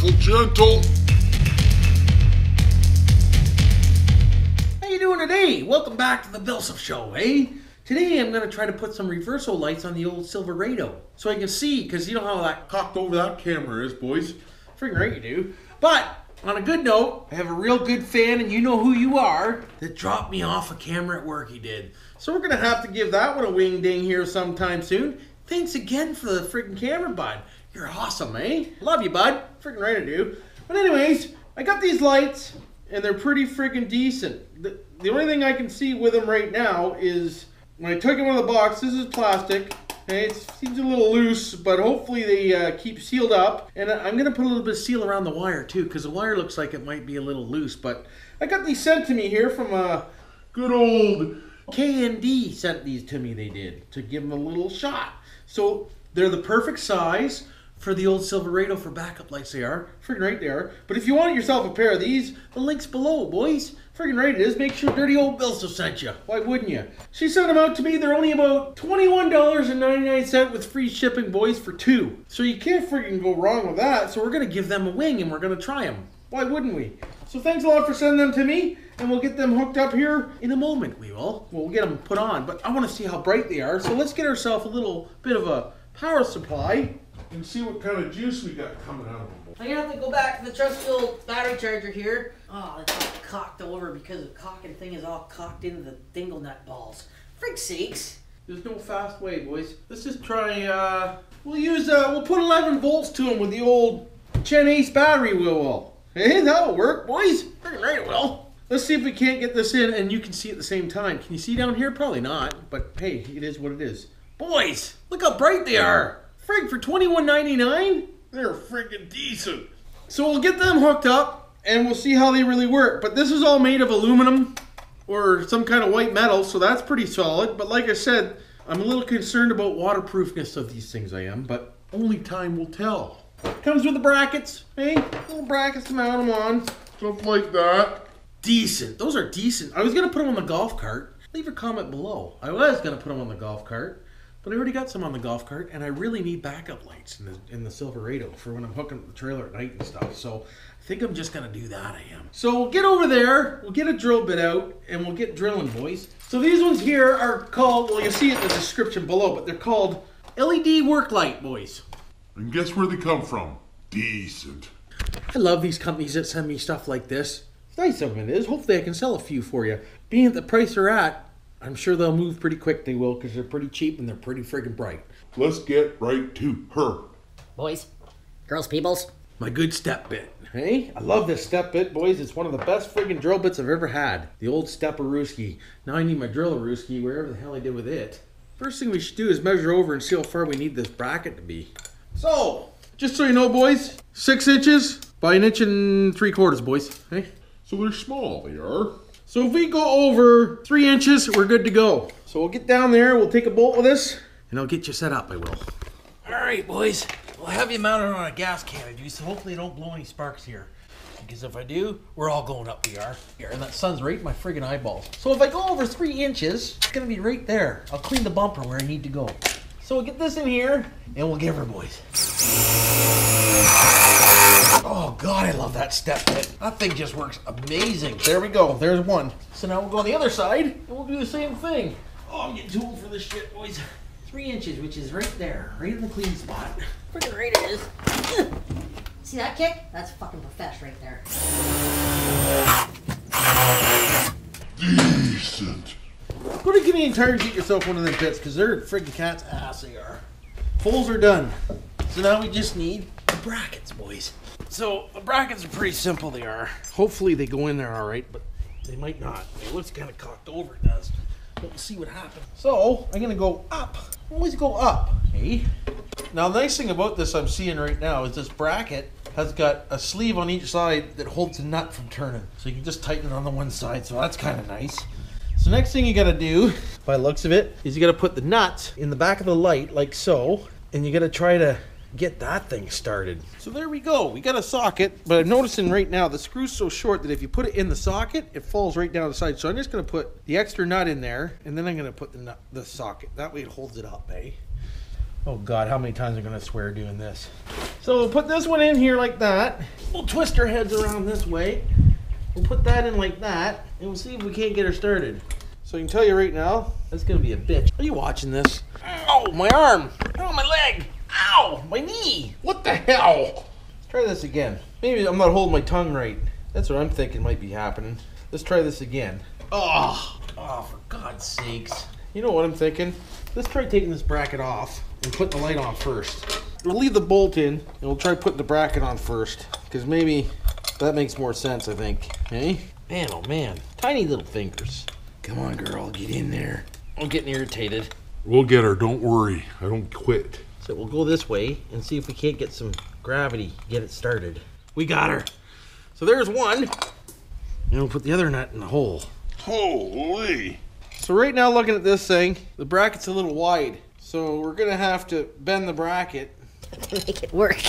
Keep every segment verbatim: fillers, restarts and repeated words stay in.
careful, gentle. How you doing today? Welcome back to the BillSiff Show, eh? Today I'm gonna try to put some reversal lights on the old Silverado so I can see, because you know how that cocked over that camera is, boys. Freaking right you do. But on a good note, I have a real good fan, and you know who you are, that dropped me off a camera at work, he did. So we're gonna have to give that one a wing ding here sometime soon. Thanks again for the freaking camera, bud. You're awesome, eh? Love you, bud. Freaking right I do. But anyways, I got these lights and they're pretty freaking decent. The, the only thing I can see with them right now is when I took it out of the box, this is plastic. Okay, it seems a little loose, but hopefully they uh, keep sealed up. And I'm going to put a little bit of seal around the wire too, because the wire looks like it might be a little loose. But I got these sent to me here from a good old K N D. Sent these to me, they did, to give them a little shot. So they're the perfect size for the old Silverado for backup lights, they are. Freaking right they are. But if you want yourself a pair of these, the link's below, boys. Freaking right it is. Make sure Dirty Old Billsif sent you. Why wouldn't you? She sent them out to me. They're only about twenty-one ninety-nine with free shipping, boys, for two. So you can't freaking go wrong with that. So we're going to give them a wing and we're going to try them. Why wouldn't we? So thanks a lot for sending them to me, and we'll get them hooked up here in a moment, we will. We'll get them put on, but I want to see how bright they are. So let's get ourselves a little bit of a power supply and see what kind of juice we got coming out of them. I'm gonna have to go back to the trusty old battery charger here. Oh, it's all cocked over because the cocking thing is all cocked into the dingle nut balls. Freak sakes. There's no fast way, boys. Let's just try, uh, we'll use, uh, we'll put eleven volts to them with the old Gen Ace battery, we will. Hey, that'll work, boys. Freaking right it will. Let's see if we can't get this in and you can see at the same time. Can you see down here? Probably not, but hey, it is what it is. Boys, look how bright they are. Frig, for twenty-one ninety-nine, they're freaking decent. So we'll get them hooked up and we'll see how they really work. But this is all made of aluminum or some kind of white metal, so that's pretty solid. But like I said, I'm a little concerned about waterproofness of these things, I am, but only time will tell. Comes with the brackets, hey? Little brackets to mount them on. Stuff like that. Decent. Those are decent. I was going to put them on the golf cart. Leave a comment below. I was going to put them on the golf cart, but I already got some on the golf cart, and I really need backup lights in the, in the Silverado for when I'm hooking up the trailer at night and stuff. So I think I'm just going to do that, I am. So we'll get over there, we'll get a drill bit out, and we'll get drilling, boys. So these ones here are called, well, you'll see it in the description below, but they're called L E D work light, boys. And guess where they come from? Decent. I love these companies that send me stuff like this. It's nice of them, it is. Hopefully I can sell a few for you. Being at the price they're at, I'm sure they'll move pretty quick, they will, because they're pretty cheap and they're pretty friggin' bright. Let's get right to her. Boys, girls, peoples. My good step bit. Hey, I love this step bit, boys. It's one of the best friggin' drill bits I've ever had. The old Step-a-Rooski. Now I need my Drill-a-Rooski, wherever the hell I did with it. First thing we should do is measure over and see how far we need this bracket to be. So, just so you know, boys, six inches by an inch and three quarters, boys. Hey? So they're small, they are. So if we go over three inches, we're good to go. So we'll get down there, we'll take a bolt with us, and I'll get you set up, I will. All right, boys, we'll have you mounted on a gas can, I do, so hopefully I don't blow any sparks here. Because if I do, we're all going up, we are. Here, and that sun's right in my friggin' eyeballs. So if I go over three inches, it's gonna be right there. I'll clean the bumper where I need to go. So we'll get this in here, and we'll give her, boys. Oh God, I love that step bit. That thing just works amazing. There we go, there's one. So now we'll go on the other side, and we'll do the same thing. Oh, I'm getting too old for this shit, boys. Three inches, which is right there, right in the clean spot. Freaking right it is. See that kick? That's fucking profesh right there. Decent. Go to Gimme and Tire and get yourself one of them bits, because they're friggin' cat's ass, they are. Holes are done. So now we just need the brackets, boys. So the brackets are pretty simple, they are. Hopefully they go in there all right, but they might not. It looks kind of cocked over, it does. But we'll see what happens. So I'm going to go up. Always go up, okay? Now the nice thing about this I'm seeing right now is this bracket has got a sleeve on each side that holds the nut from turning. So you can just tighten it on the one side, so that's kind of nice. So next thing you gotta do, by the looks of it, is you gotta put the nuts in the back of the light, like so, and you gotta try to get that thing started. So there we go, we got a socket, but I'm noticing right now the screw's so short that if you put it in the socket, it falls right down the side. So I'm just gonna put the extra nut in there, and then I'm gonna put the, nut, the socket. That way it holds it up, eh? Oh God, how many times I'm gonna swear doing this. So we'll put this one in here like that. We'll twist our heads around this way. We'll put that in like that, and we'll see if we can't get her started. So I can tell you right now, that's gonna be a bitch. Are you watching this? Ow, my arm. Ow, my leg. Ow, my knee. What the hell? Let's try this again. Maybe I'm not holding my tongue right. That's what I'm thinking might be happening. Let's try this again. Oh, oh, for God's sakes. You know what I'm thinking? Let's try taking this bracket off and putting the light on first. We'll leave the bolt in, and we'll try putting the bracket on first, because maybe that makes more sense, I think. Hey? Man, oh man. Tiny little fingers. Come on, girl, get in there. I'm getting irritated. We'll get her, don't worry. I don't quit. So we'll go this way and see if we can't get some gravity, get it started. We got her. So there's one. And we'll put the other nut in the hole. Holy. So right now, looking at this thing, the bracket's a little wide. So we're gonna have to bend the bracket. Make it work.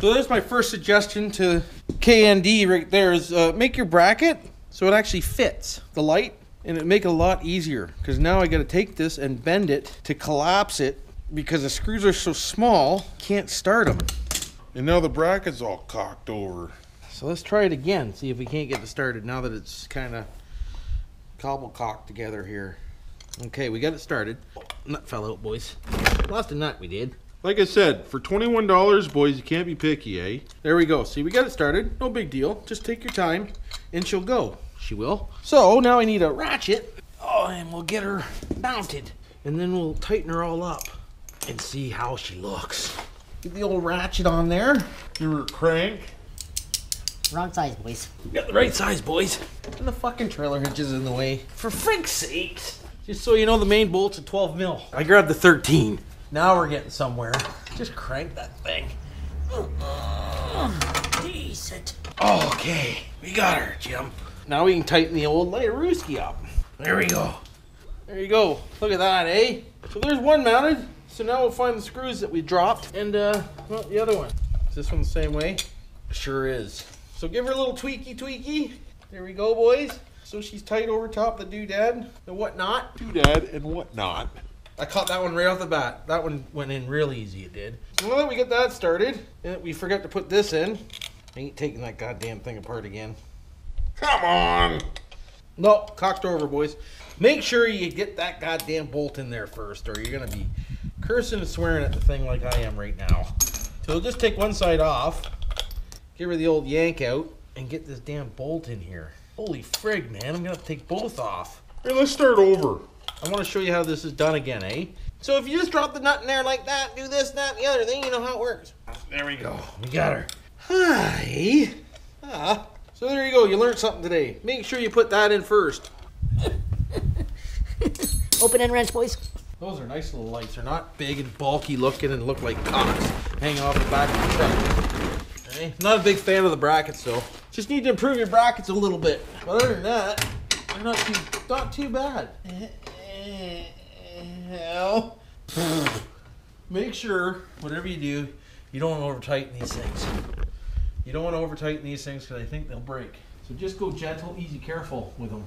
So there's my first suggestion to K N D right there is uh, make your bracket so it actually fits the light, and it'd make it a lot easier, because now I gotta take this and bend it to collapse it, because the screws are so small, can't start them. And now the bracket's all cocked over. So let's try it again, see if we can't get it started now that it's kind of cobblecocked together here. Okay, we got it started. Nut fell out, boys. Lost a nut, we did. Like I said, for twenty-one dollars, boys, you can't be picky, eh? There we go. See, we got it started. No big deal. Just take your time, and she'll go. She will. So now I need a ratchet. Oh, and we'll get her mounted. And then we'll tighten her all up and see how she looks. Get the old ratchet on there. Give her a crank. Wrong size, boys. We got the right size, boys. And the fucking trailer hitch is in the way. For frick's sake. Just so you know, the main bolt's a twelve mil. I grabbed the thirteen. Now we're getting somewhere. Just crank that thing. Oh, decent. Okay, we got her, Jim. Now we can tighten the old Lighterooski up. There we go. There you go. Look at that, eh? So there's one mounted. So now we'll find the screws that we dropped, and uh, well, the other one. Is this one the same way? Sure is. So give her a little tweaky tweaky. There we go, boys. So she's tight over top the doodad and whatnot. Doodad and whatnot. I caught that one right off the bat. That one went in real easy, it did. So now that we get that started, and we forgot to put this in, I ain't taking that goddamn thing apart again. Come on. No, cocked over, boys. Make sure you get that goddamn bolt in there first, or you're gonna be cursing and swearing at the thing like I am right now. So we'll just take one side off, give her the old yank out, and get this damn bolt in here. Holy frig, man, I'm gonna have to take both off. Hey, let's start over. I want to show you how this is done again, eh? So if you just drop the nut in there like that, do this, that, and the other thing, you know how it works. There we go. We got her. Hi. Ah. So there you go. You learned something today. Make sure you put that in first. Open and wrench, boys. Those are nice little lights. They're not big and bulky looking and look like cocks hanging off the back of the truck. Okay? Not a big fan of the brackets, though. Just need to improve your brackets a little bit. But other than that, they're not too, not too bad. Hell. Make sure, whatever you do, you don't want to over tighten these things. You don't want to over tighten these things because I think they'll break. So just go gentle, easy, careful with them.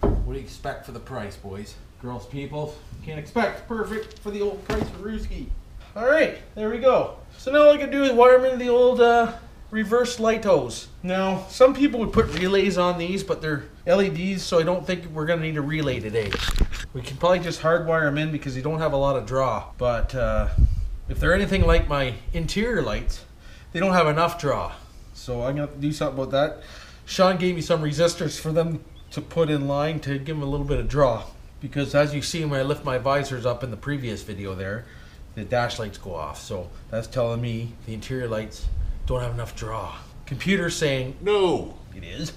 What do you expect for the price, boys? Girls, people, can't expect perfect for the old price for Rooski. All right, there we go. So now all I can do is wire them into the old uh, reverse lightos. Now, some people would put relays on these, but they're L E Ds, so I don't think we're going to need a relay today. We can probably just hardwire them in because they don't have a lot of draw. But uh, if they're anything like my interior lights, they don't have enough draw. So I'm going to have to do something about that. Sean gave me some resistors for them to put in line to give them a little bit of draw. Because as you see when I lift my visors up in the previous video there, the dash lights go off. So that's telling me the interior lights don't have enough draw. Computer's saying, no, it is.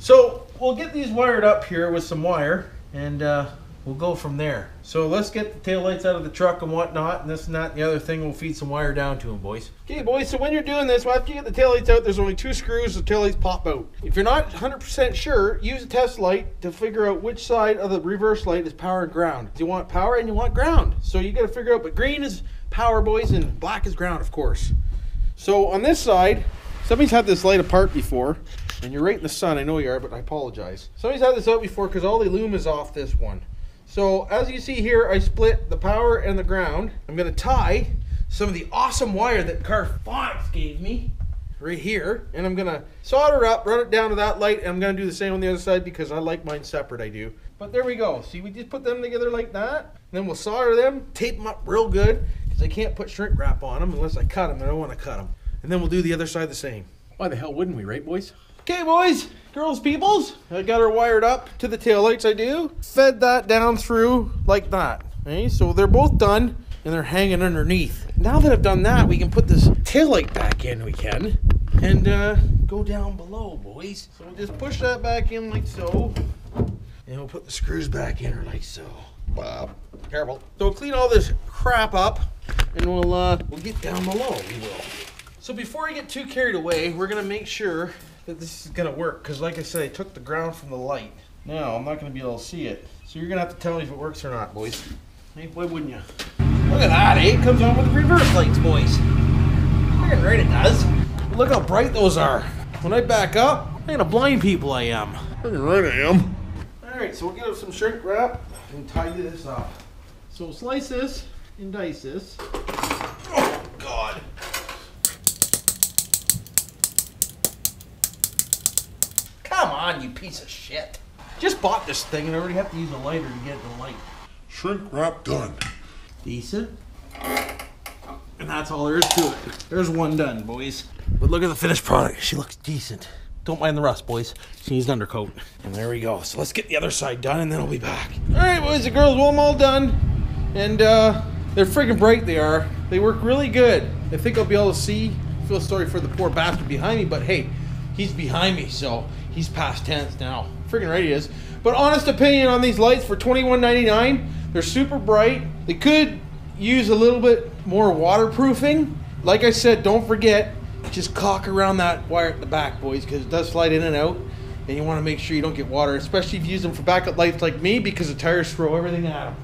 So we'll get these wired up here with some wire, and uh, we'll go from there. So let's get the taillights out of the truck and whatnot, and this and that and the other thing. We'll feed some wire down to them, boys. Okay, boys, so when you're doing this, well, after you get the taillights out, there's only two screws, the taillights pop out. If you're not one hundred percent sure, use a test light to figure out which side of the reverse light is power and ground. You want power and you want ground. So you gotta figure out, but green is power, boys, and black is ground, of course. So on this side, somebody's had this light apart before, and you're right in the sun, I know you are, but I apologize. Somebody's had this out before because all the lume is off this one. So as you see here, I split the power and the ground. I'm gonna tie some of the awesome wire that Carfonks gave me right here, and I'm gonna solder up, run it down to that light, and I'm gonna do the same on the other side because I like mine separate, I do. But there we go. See, we just put them together like that, and then we'll solder them, tape them up real good, because I can't put shrink wrap on them unless I cut them, and I don't wanna cut them. And then we'll do the other side the same. Why the hell wouldn't we, right boys? Okay boys, girls, peoples, I got her wired up to the taillights, I do. Fed that down through like that. Okay, so they're both done and they're hanging underneath. Now that I've done that, we can put this taillight back in, we can, and uh, go down below, boys. So we'll just push that back in like so, and we'll put the screws back in like so. Wow, careful. So we'll clean all this crap up, and we'll, uh, we'll get down below, we will. So before I get too carried away, we're gonna make sure that this is gonna work, because like I said, I took the ground from the light. Now, I'm not gonna be able to see it. So you're gonna have to tell me if it works or not, boys. Hey, why wouldn't you? Look at that, eh? It comes on with reverse lights, boys. Freaking right it does. Look how bright those are. When I back up, I'm gonna blind people I am. Freaking right I am. All right, so we'll get up some shrink wrap and tie this up. So we'll slice this and dice this. Oh, God. Come on, you piece of shit. Just bought this thing and I already have to use a lighter to get it to light. Shrink wrap done. Decent. And that's all there is to it. There's one done, boys. But look at the finished product. She looks decent. Don't mind the rust, boys. She needs an undercoat. And there we go. So let's get the other side done and then I'll be back. All right, boys and girls, well, I'm all done. And uh, they're freaking bright, they are. They work really good. I think I'll be able to see. I feel sorry for the poor bastard behind me, but hey, he's behind me, so he's past tense now. Freaking right he is. But honest opinion on these lights for twenty-one ninety-nine, they're super bright. They could use a little bit more waterproofing. Like I said, don't forget, just caulk around that wire at the back, boys, because it does slide in and out, and you want to make sure you don't get water, especially if you use them for backup lights like me, because the tires throw everything at them.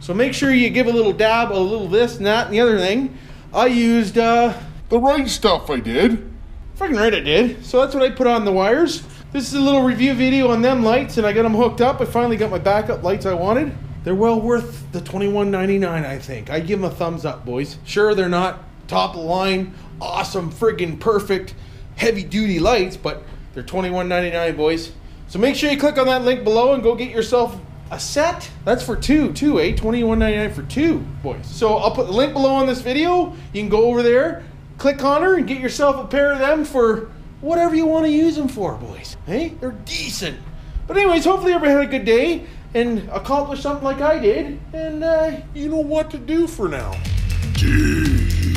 So make sure you give a little dab, a little this and that and the other thing. I used uh, the right stuff I did. Freaking right I did. So that's what I put on the wires. This is a little review video on them lights, and I got them hooked up. I finally got my backup lights I wanted. They're well worth the twenty-one ninety-nine, I think. I give them a thumbs up, boys. Sure, they're not top of the line, awesome, friggin' perfect, heavy duty lights, but they're twenty-one ninety-nine, boys. So make sure you click on that link below and go get yourself a set. That's for two, two, eh? twenty-one ninety-nine for two, boys. So I'll put the link below on this video. You can go over there, click on her and get yourself a pair of them for whatever you want to use them for, boys. Hey, they're decent. But anyways, hopefully everybody had a good day and accomplished something like I did. And uh, you know what to do for now. Jeez.